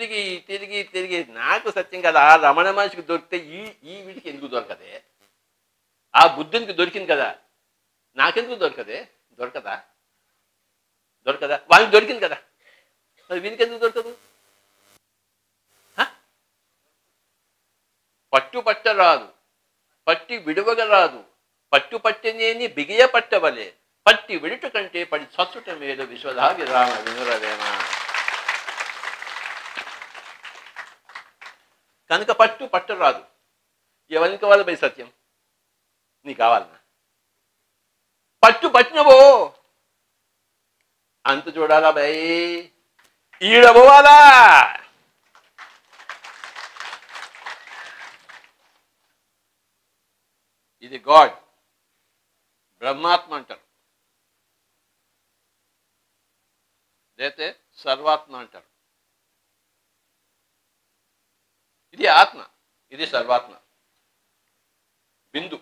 తిరిగి తిరిగి తిరిగి నాకు సత్యం కదా ఆ రమణ మహర్షికి దొరికితే ఈ ఈ వీడికి ఎందుకు దొరకదే? ఆ బుద్ధునికి దొరికింది కదా నాకెందుకు దొరకదే? దొరకదా? వాళ్ళకి దొరికింది కదా మరి వీనికి ఎందుకు దొరకదు? పట్టుపట్ట రాదు, పట్టి విడువగ రాదు, పట్టుపట్టనేని బిగియ పట్టవలే, పట్టి విడుట కంటే పడి చచ్చుట మేలు విశ్వదా విరామ వినురవేమా. కనుక పట్టు పట్ట రాదు. ఎవరికి కావాలి భయ సత్యం? నీ కావాలన్నా పట్టు పట్టినవో అంత చూడాలా భయ్, ఈడబోవాలా. ఇది గాడ్, బ్రహ్మాత్మ అంటారు, లేతే సర్వాత్మ అంటారు. ఇది ఆత్మ, ఇది సర్వాత్మ బిందు.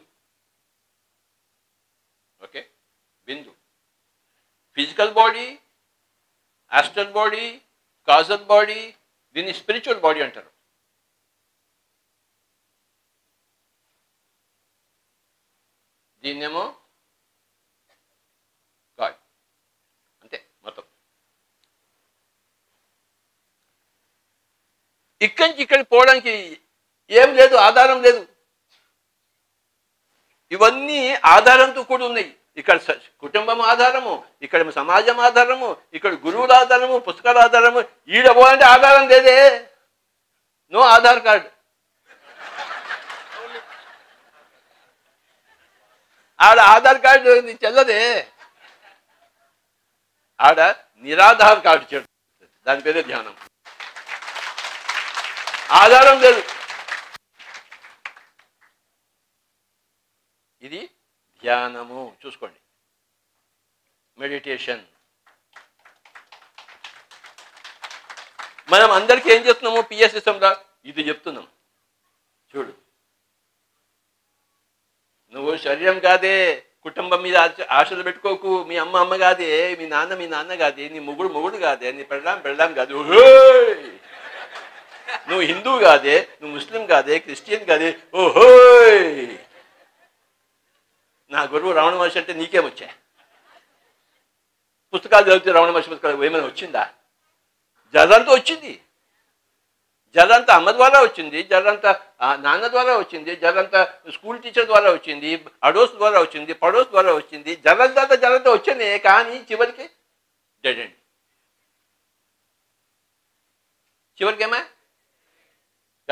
ఓకే, బిందు. Physical body, astral body, causal body, దీన్ని స్పిరిచువల్ బాడీ అంటారు. దీన్నేమో గాడ్. అంతే మొత్తం. ఇక్కడి నుంచి ఇక్కడికి పోవడానికి ఏం లేదు, ఆధారం లేదు. ఇవన్నీ ఆధారంతో కూడి ఉన్నాయి. ఇక్కడ కుటుంబం ఆధారము, ఇక్కడ సమాజం ఆధారము, ఇక్కడ గురువుల ఆధారము, పుస్తకాల ఆధారము. ఈడ పోవాలంటే ఆధారం లేదే, నో ఆధార్ కార్డు. ఆడ ఆధార్ కార్డు చెల్లదే, ఆడ నిరాధార్ కార్డు చెడు. దాని పేరే ధ్యానం. ఆధారం లేదు. ఇది ధ్యానము. చూసుకోండి, మెడిటేషన్. మనం అందరికీ ఏం చేస్తున్నాము? పిఎస్ సిస్టంలో ఇది చెప్తున్నాం. చూడు, నువ్వు శరీరం కాదే, కుటుంబం మీద ఆశలు పెట్టుకోకు, మీ అమ్మ అమ్మ కాదే, మీ నాన్న కాదే, నీ మొగుడు కాదే, నీ పెళ్ళాం కాదు, నువ్వు హిందువు కాదే, నువ్వు ముస్లిం కాదే, క్రిస్టియన్ కాదే. ఓహో, నా గురువు రమణ మహర్షి అంటే నీకేమొచ్చా? పుస్తకాలు చదివితే రమణ మహర్షి పుస్తకాలు ఏమైనా వచ్చిందా? జదంతా వచ్చింది, జదంతా అమ్మ ద్వారా వచ్చింది, జదంతా నాన్న ద్వారా వచ్చింది, జదంతా స్కూల్ టీచర్ ద్వారా వచ్చింది, అడోస్ ద్వారా వచ్చింది, పడోస్ ద్వారా వచ్చింది, జదంతా వచ్చింది. కానీ చివరికి డెడ్ ఎండ్. చివరికేమా?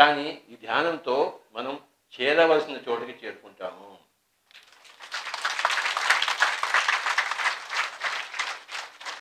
కానీ ఈ ధ్యానంతో మనం చేరవలసిన చోటుకి చేరుకుంటాము.